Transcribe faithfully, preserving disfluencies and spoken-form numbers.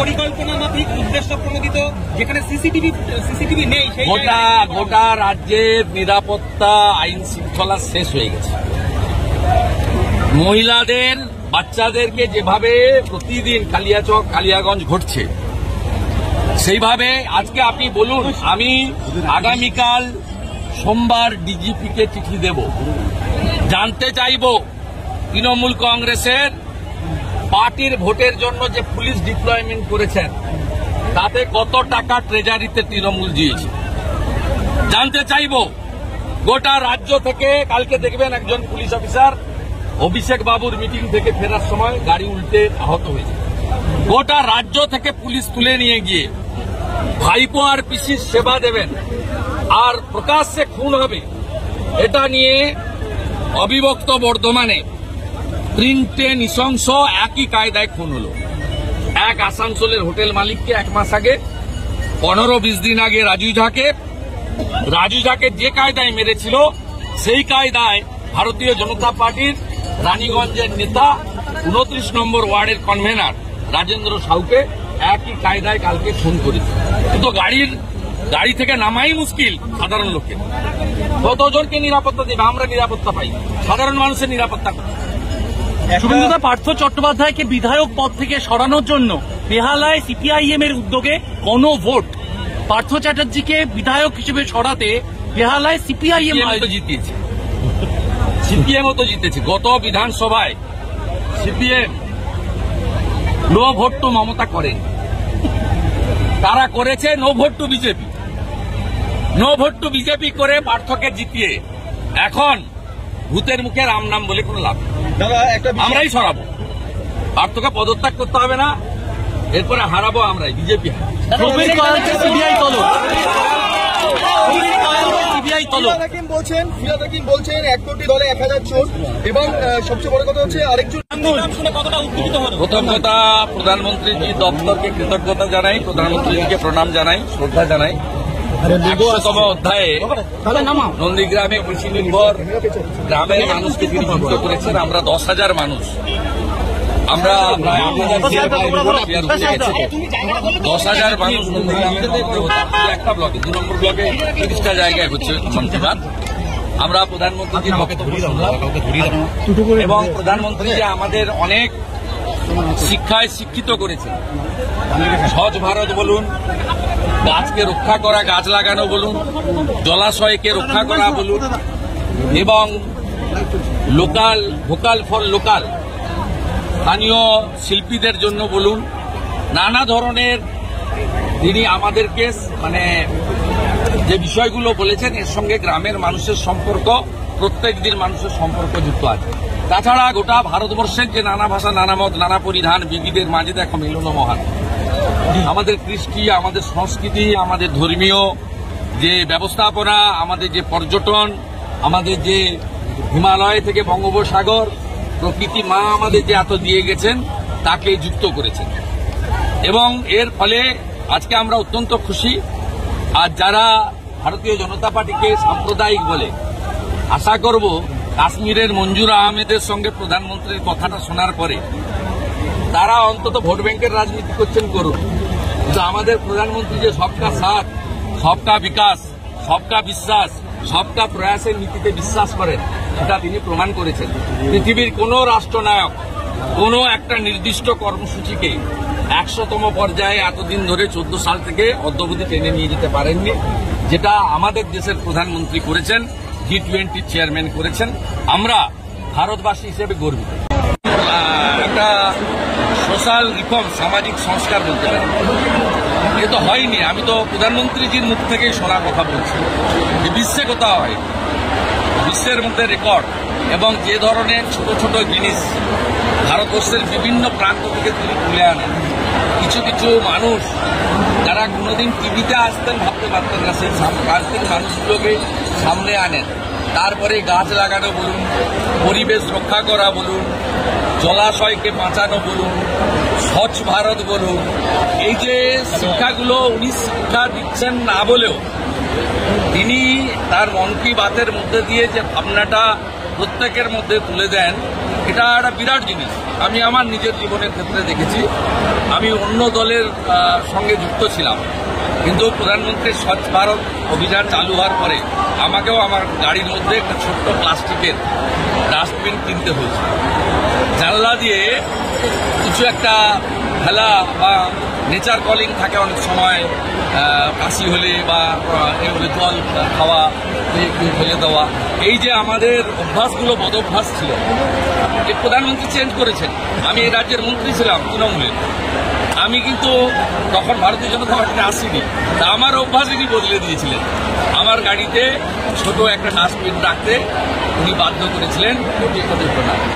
পরিকল্পনা মাফিক উদ্দেশ্য প্রণোদিত যেখানে সিসিটিভি সিসিটিভি নেই সেই গোটা গোটা রাজ্যের নিরাপত্তা আইন শৃঙ্খলা শেষ হয়ে গেছে। মহিলাদের বাচ্চাদেরকে যেভাবে প্রতিদিন কালিয়াচক কালিয়াগঞ্জ ঘটছে সেইভাবে আজকে আপনি বলুন, আমি আগামীকাল সোমবার ডিজিপিকে চিঠি দেব, জানতে চাইব তৃণমূল কংগ্রেসের পার্টির ভোটের জন্য যে পুলিশ ডিপ্লয়মেন্ট করেছেন তাতে কত টাকা ট্রেজারিতে তৃণমূল দিয়েছে, জানতে চাইব গোটা রাজ্য থেকে। কালকে দেখবেন একজন পুলিশ অফিসার অভিষেক বাবুর মিটিং থেকে ফেরার সময় গাড়ি উল্টে আহত হয়েছে, গোটা রাজ্য থেকে পুলিশ তুলে নিয়ে গিয়ে ভাইপো আর পিসির সেবা দেবেন আর প্রকাশ্যে খুন হবে, এটা নিয়ে অবিভক্ত বর্ধমানে প্রিন্টে নৃশংস একই কায়দায় খুন হল। এক আসানসোলের হোটেল মালিককে এক মাস আগে, পনেরো বিশ দিন আগে রাজু ঝাকে রাজু ঝাকে যে কায়দায় মেরেছিল সেই কায়দায় ভারতীয় জনতা পার্টির রানীগঞ্জের নেতা উনত্রিশ নম্বর ওয়ার্ডের কনভেনার রাজেন্দ্র সাহুকে একই কায়দায় কালকে খুন করেছে। কিন্তু গাড়ির গাড়ি থেকে নামাই মুশকিল সাধারণ লোকের, কতজনকে নিরাপত্তা দেবে? আমরা নিরাপত্তা পাই, সাধারণ মানুষের নিরাপত্তা পাই। শুভেন্দুদা, পার্থ চট্টোপাধ্যায়কে বিধায়ক পদ থেকে সরানোর জন্য বেহালায় সিপিআইএম এর উদ্যোগে গণভোট, পার্থ চ্যাটার্জিকে বিধায়ক হিসেবে সরাতে বেহালায় সিপিআইএম জিতিয়েছে, সিপিএমও তো জিতেছে। গত বিধানসভায় CPM no vote to Mamata করেনি, তারা করেছে no vote to BJP, no vote to BJP করে পার্থকে জিতিয়ে এখন ভূতের মুখে রাম নাম বলে কোনো লাভ নেই। আমরাই সরাবো, পার্থকে পদত্যাগ করতে হবে না, এরপরে হারাবো আমরাই, বিজেপি প্রধানমন্ত্রীজি দপ্তরকে কৃতজ্ঞতা জানাই, প্রধানমন্ত্রীজিকে প্রণাম জানাই, শ্রদ্ধা জানাই। একশোতম অধ্যায়ে নন্দীগ্রামে কৃষি নির্ভর গ্রামের মানুষকে নিযুক্ত করেছেন, আমরা দশ হাজার মানুষ আমরা দশ হাজার মানুষ একটা ব্লকে দু নম্বর ব্লকে তিরিশটা জায়গায় হচ্ছে সন্ত্রাস। আমরা প্রধানমন্ত্রীজির এবং প্রধানমন্ত্রী যে আমাদের অনেক শিক্ষায় শিক্ষিত করেছেন, স্বচ্ছ ভারত বলুন, গাছকে রক্ষা করা, গাছ লাগানো বলুন, জলাশয়কে রক্ষা করা বলুন, এবং লোকাল ভোকাল ফর লোকাল স্থানীয় শিল্পীদের জন্য বলুন, নানা ধরনের তিনি আমাদেরকে মানে যে বিষয়গুলো বলেছেন এর সঙ্গে গ্রামের মানুষের সম্পর্ক, প্রত্যেক দিন মানুষের সম্পর্ক যুক্ত আছে। তাছাড়া গোটা ভারতবর্ষের যে নানা ভাষা, নানা মত, নানা পরিধান, বিবিধের মাঝে দেখো মিলন মহান। আমাদের কৃষ্টি, আমাদের সংস্কৃতি, আমাদের ধর্মীয় যে ব্যবস্থাপনা, আমাদের যে পর্যটন, আমাদের যে হিমালয় থেকে বঙ্গোপসাগর, প্রকৃতি মা আমাদের যে এত দিয়ে গেছেন তাকে যুক্ত করেছেন, এবং এর ফলে আজকে আমরা অত্যন্ত খুশি। আর যারা ভারতীয় জনতা পার্টিকে সাম্প্রদায়িক বলে, আশা করব কাশ্মীরের মঞ্জুর আহমেদের সঙ্গে প্রধানমন্ত্রীর কথাটা শোনার পরে তারা অন্তত ভোট ব্যাংকের রাজনীতি করছেন করুন, কিন্তু আমাদের প্রধানমন্ত্রী যে সবকা সাথ, সবকা বিকাশ, সবকা বিশ্বাস, সবকা প্রয়াসের নীতিতে বিশ্বাস করেন, এটা তিনি প্রমাণ করেছেন। পৃথিবীর কোন রাষ্ট্রনায়ক কোন একটা নির্দিষ্ট কর্মসূচিকে একশোতম পর্যায়ে এতদিন ধরে চোদ্দ সাল থেকে অদ্যবধি টেনে নিয়ে যেতে পারেননি, যেটা আমাদের দেশের প্রধানমন্ত্রী করেছেন, জি টোয়েন্টির চেয়ারম্যান করেছেন। আমরা ভারতবাসী হিসেবে গর্বিত। একটা সোশ্যাল রিফর্ম, সামাজিক সংস্কার বলতে পারেন, এ তো হয়নি। আমি তো প্রধানমন্ত্রীজির মুখ থেকেই শোনা কথা বলছি, যে বিশ্বে কোথাও হয়, বিশ্বের মধ্যে রেকর্ড, এবং যে ধরনের ছোট ছোট জিনিস ভারতবর্ষের বিভিন্ন প্রান্ত থেকে তিনি তুলে আনেন। কিছু কিছু মানুষ যারা কোনোদিন টিভিতে আসতেন ভাবতে পারতেন না, সেই প্রান্তিক মানুষগুলোকে সামনে আনেন। তারপরে গাছ লাগানো বলুন, পরিবেশ রক্ষা করা বলুন, জলাশয়কে বাঁচানো বলুন, স্বচ্ছ ভারত বলুন, এই যে শিক্ষাগুলো উনি শিক্ষা দিচ্ছেন না বলেও তিনি তার মন কি বাতের মধ্যে দিয়ে যে ভাবনাটা প্রত্যেকের মধ্যে তুলে দেন, এটা একটা বিরাট জিনিস। আমি আমার নিজের জীবনের ক্ষেত্রে দেখেছি। আমি অন্য দলের সঙ্গে যুক্ত ছিলাম, কিন্তু প্রধানমন্ত্রী স্বচ্ছ ভারত অভিযান চালু হওয়ার পরে আমাকেও আমার গাড়ির মধ্যে একটা ছোট্ট প্লাস্টিকের ডাস্টবিন কিনতে হয়েছে। জানলা দিয়ে কিছু একটা খেলা বা নেচার কলিং থাকে অনেক সময়, কাশি হলে বা এগুলো জল খাওয়া ফেলে দেওয়া, এই যে আমাদের অভ্যাসগুলো বদ অভ্যাস ছিল, এই প্রধানমন্ত্রী চেঞ্জ করেছেন। আমি এই রাজ্যের মন্ত্রী ছিলাম তৃণমূলের, আমি কিন্তু তখন ভারতীয় জনতা পার্টিতে আসিনি, তা আমার অভ্যাস উনি বদলে দিয়েছিলেন। আমার গাড়িতে ছোট একটা ডাস্টবিন রাখতে উনি বাধ্য করেছিলেন।